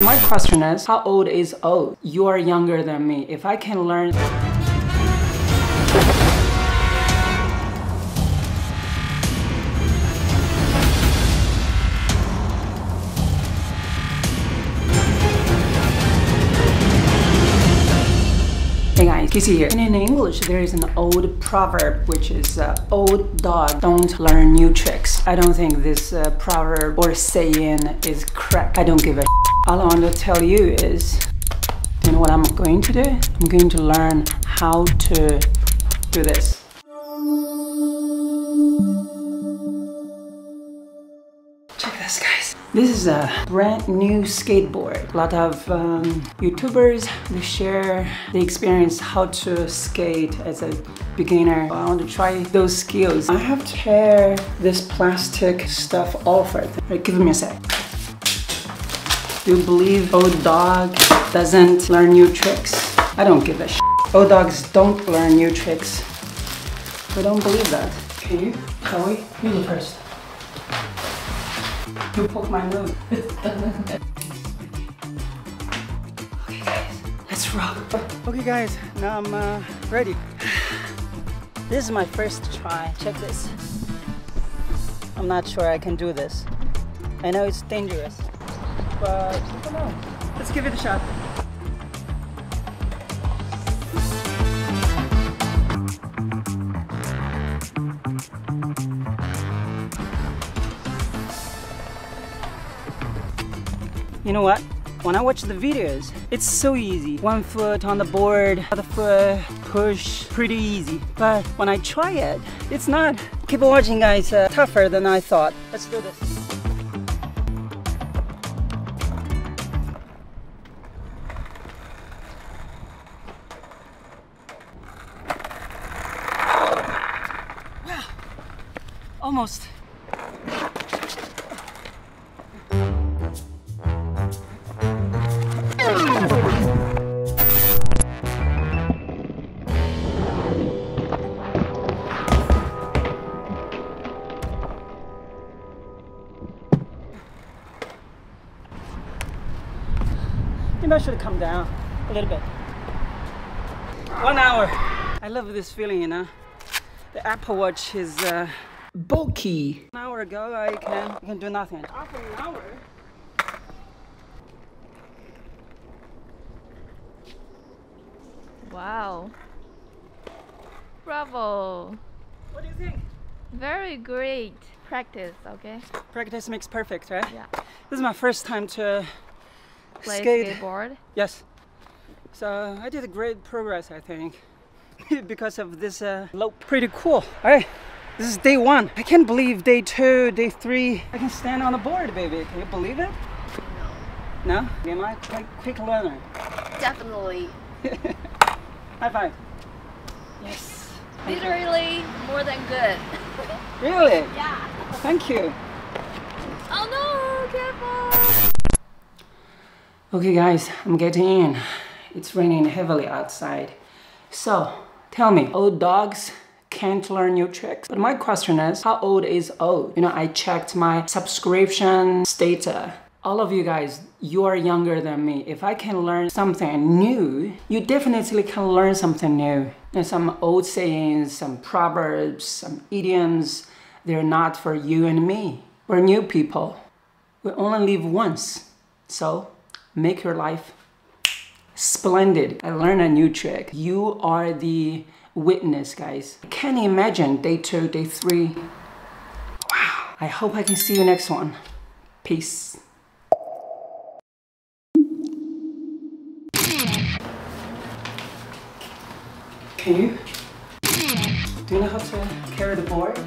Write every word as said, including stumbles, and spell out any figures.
My question is, how old is old? You are younger than me. If I can learn... Hey guys, Casey here. And in English, there is an old proverb, which is uh, old dog don't learn new tricks. I don't think this uh, proverb or saying is correct. I don't give a shit. All I want to tell you is, you know what I'm going to do? I'm going to learn how to do this. Check this, guys. This is a brand new skateboard. A lot of um, YouTubers, they share the experience how to skate as a beginner. I want to try those skills. I have to tear this plastic stuff off right there. Right, give me a sec. Do you believe old dog doesn't learn new tricks? I don't give a shit. Old dogs don't learn new tricks. I don't believe that. Can you? Shall we? You go first. You poke my nose. Okay guys, let's rock. Okay guys, now I'm uh, ready. This is my first try. Check this. I'm not sure I can do this. I know it's dangerous, but I don't know. Let's give it a shot. You know what? When I watch the videos, it's so easy. One foot on the board, other foot push, pretty easy. But when I try it, it's not. Keep watching guys, uh, tougher than I thought. Let's do this. Almost. Maybe I should have come down a little bit. One hour. I love this feeling, you know. The Apple Watch is uh, bulky. An hour ago, I can, I can do nothing. After an hour? Wow. Bravo. What do you think? Very great. Practice, okay? Practice makes perfect, right? Yeah. This is my first time to Play skate. skateboard? Yes. So I did great progress, I think, because of this uh, lope. Pretty cool. All right. This is day one. I can't believe day two, day three. I can stand on the board, baby. Can you believe it? No. No? Am I a quick learner? Definitely. High five. Yes. Literally more than good. Really? Yeah. Thank you. Oh no, careful. Okay guys, I'm getting in. It's raining heavily outside. So, tell me, old dogs can't learn new tricks? But my question is, how old is old? You know, I checked my subscription data. All of you guys, you are younger than me. If I can learn something new, you definitely can learn something new. And some old sayings, some proverbs, some idioms, they're not for you and me. We're new people. We only live once. So, make your life splendid. I learned a new trick. You are the witness, guys. I can't imagine day two, day three. Wow. I hope I can see you next one. Peace. Can you? Do you know how to carry the board?